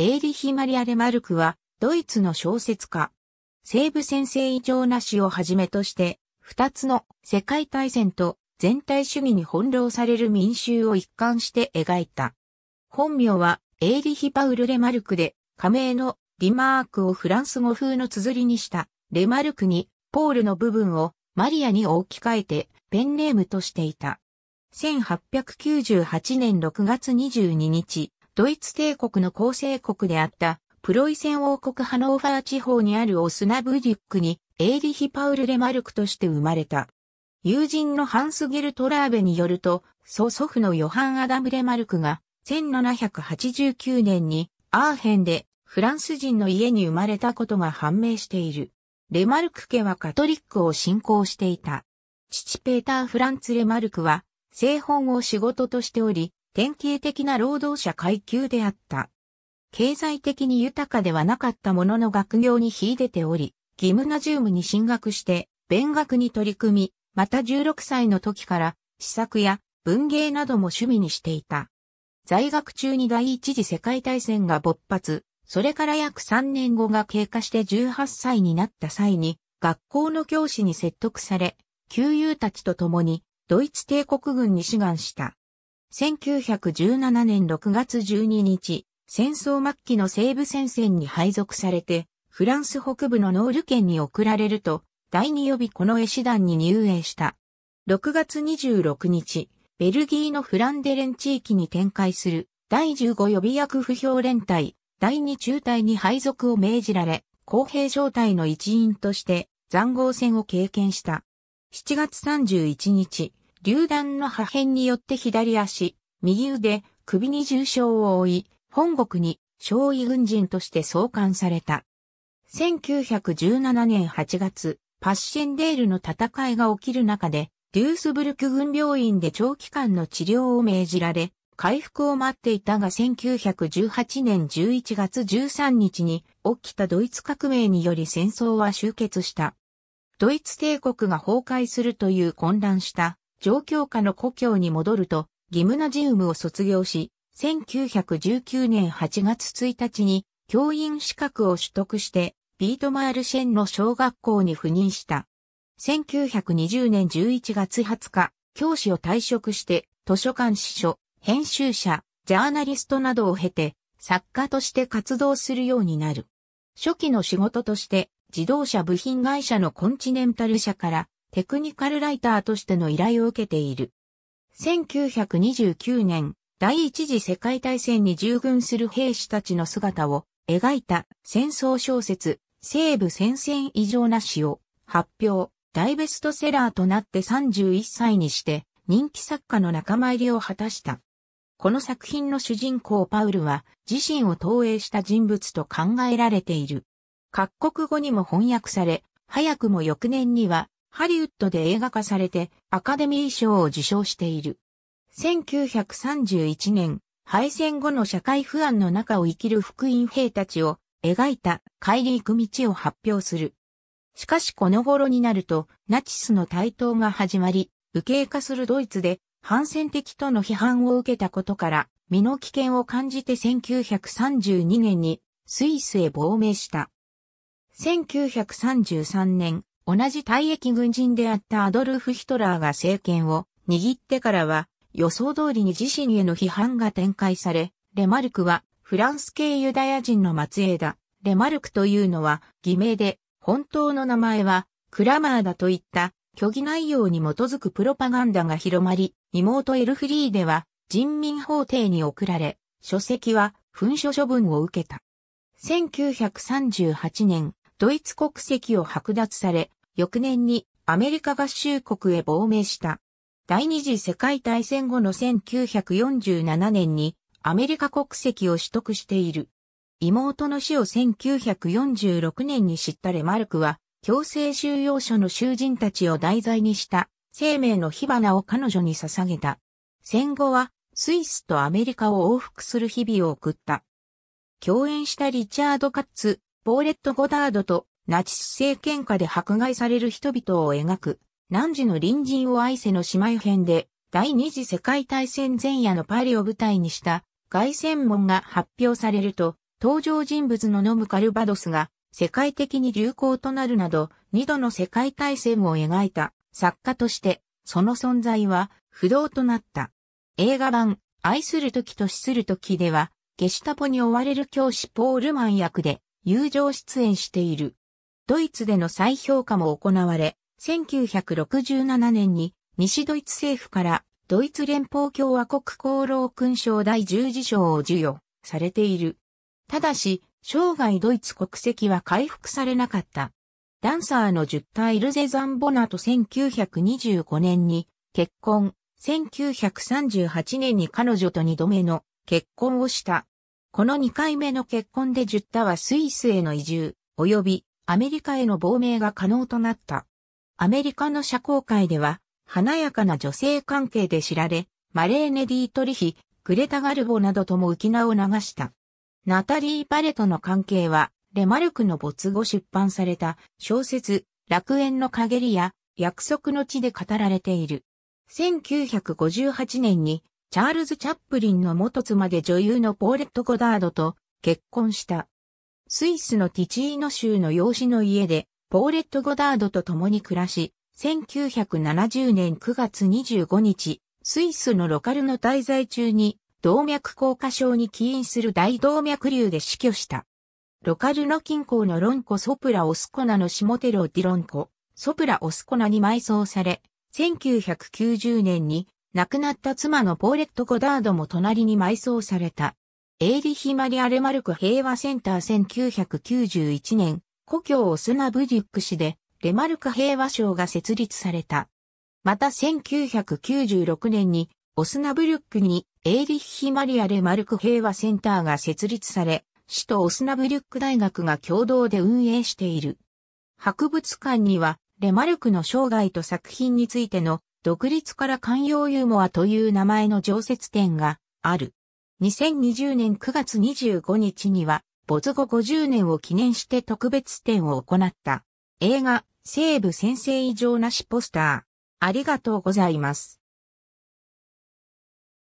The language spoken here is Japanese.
エーリヒ・マリア・レマルクは、ドイツの小説家。西部先生以上なしをはじめとして、二つの世界大戦と全体主義に翻弄される民衆を一貫して描いた。本名は、エーリヒ・パウル・レマルクで、仮名のリマークをフランス語風の綴りにした、レマルクに、ポールの部分をマリアに置き換えて、ペンネームとしていた。1898年6月22日、ドイツ帝国の構成国であった、プロイセン王国ハノーファー地方にあるオスナブリュックに、エーリヒ・パウル・レマルクとして生まれた。友人のハンス・ゲルトラーベによると、曽祖父のヨハン・アダム・レマルクが、1789年にアーヘンでフランス人の家に生まれたことが判明している。レマルク家はカトリックを信仰していた。父ペーター・フランツ・レマルクは、製本を仕事としており、典型的な労働者階級であった。経済的に豊かではなかったものの学業に秀でており、ギムナジウムに進学して、勉学に取り組み、また16歳の時から、詩作や文芸なども趣味にしていた。在学中に第一次世界大戦が勃発、それから約3年後が経過して18歳になった際に、学校の教師に説得され、旧友たちと共に、ドイツ帝国軍に志願した。1917年6月12日、戦争末期の西部戦線に配属されて、フランス北部のノール県に送られると、第2予備この絵師団に入営した。6月26日、ベルギーのフランデレン地域に展開する第15予備役不評連隊、第2中隊に配属を命じられ、工兵小隊の一員として塹壕戦を経験した。7月31日、榴弾の破片によって左足、右腕、首に重傷を負い、本国に傷痍軍人として送還された。1917年8月、パッシェンデールの戦いが起きる中で、デュースブルク軍病院で長期間の治療を命じられ、回復を待っていたが1918年11月13日に起きたドイツ革命により戦争は終結した。ドイツ帝国が崩壊するという混乱した状況下の故郷に戻ると、ギムナジウムを卒業し、1919年8月1日に教員資格を取得して、ビートマールシェンの小学校に赴任した。1920年11月20日、教師を退職して、図書館司書、編集者、ジャーナリストなどを経て、作家として活動するようになる。初期の仕事として、自動車部品会社のコンチネンタル社から、テクニカルライターとしての依頼を受けている。1929年、第一次世界大戦に従軍する兵士たちの姿を描いた戦争小説、西部戦線以上なしを発表。大ベストセラーとなって31歳にして人気作家の仲間入りを果たした。この作品の主人公パウルは自身を投影した人物と考えられている。各国語にも翻訳され、早くも翌年にはハリウッドで映画化されてアカデミー賞を受賞している。1931年、敗戦後の社会不安の中を生きる復員兵たちを描いた帰り行く道を発表する。しかしこの頃になると、ナチスの台頭が始まり、右傾化するドイツで、反戦的との批判を受けたことから、身の危険を感じて1932年に、スイスへ亡命した。1933年、同じ退役軍人であったアドルフ・ヒトラーが政権を握ってからは、予想通りに自身への批判が展開され、レマルクは、フランス系ユダヤ人の末裔だ。レマルクというのは、偽名で、本当の名前はクラマーだといった虚偽内容に基づくプロパガンダが広まり、妹エルフリーデは人民法廷に送られ、書籍は焚書処分を受けた。1938年、ドイツ国籍を剥奪され、翌年にアメリカ合衆国へ亡命した。第二次世界大戦後の1947年にアメリカ国籍を取得している。妹の死を1946年に知ったレマルクは、強制収容所の囚人たちを題材にした生命の火花を彼女に捧げた。戦後はスイスとアメリカを往復する日々を送った。共演したリチャード・カッツ、ボーレット・ゴダードとナチス政権下で迫害される人々を描く、何時の隣人を愛せの姉妹編で、第二次世界大戦前夜のパリを舞台にした凱旋門が発表されると、登場人物の飲むカルバドスが世界的に流行となるなど2度の世界大戦を描いた作家としてその存在は不動となった。映画版愛する時と死する時ではゲシュタポに追われる教師ポールマン役で友情出演している。ドイツでの再評価も行われ、1967年に西ドイツ政府からドイツ連邦共和国功労勲章第十字章を授与されている。ただし、生涯ドイツ国籍は回復されなかった。ダンサーのジュッタ・イルゼ・ザンボナと1925年に結婚、1938年に彼女と2度目の結婚をした。この2回目の結婚でジュッタはスイスへの移住、及びアメリカへの亡命が可能となった。アメリカの社交界では、華やかな女性関係で知られ、マレーネ・ディートリヒ、グレタ・ガルボなどとも浮き名を流した。ナタリー・パレとの関係は、レマルクの没後出版された小説、楽園の陰りや約束の地で語られている。1958年に、チャールズ・チャップリンの元妻で女優のポーレット・ゴダードと結婚した。スイスのティチーノ州の養子の家で、ポーレット・ゴダードと共に暮らし、1970年9月25日、スイスのロカルの滞在中に、動脈硬化症に起因する大動脈瘤で死去した。ロカルの近郊のロンコ・ソプラ・オスコナの下テロ・ディロンコ、ソプラ・オスコナに埋葬され、1990年に亡くなった妻のポーレット・ゴダードも隣に埋葬された。エーリヒ・マリア・レマルク平和センター1991年、故郷オスナブリュック市でレマルク平和賞が設立された。また1996年にオスナブリュックにエーリヒ・マリア・レマルク平和センターが設立され、市とオスナブリュック大学が共同で運営している。博物館にはレマルクの生涯と作品についての独立から寛容ユーモアという名前の常設展がある。2020年9月25日には、没後50年を記念して特別展を行った。映画、西部先生異常なしポスター。ありがとうございます。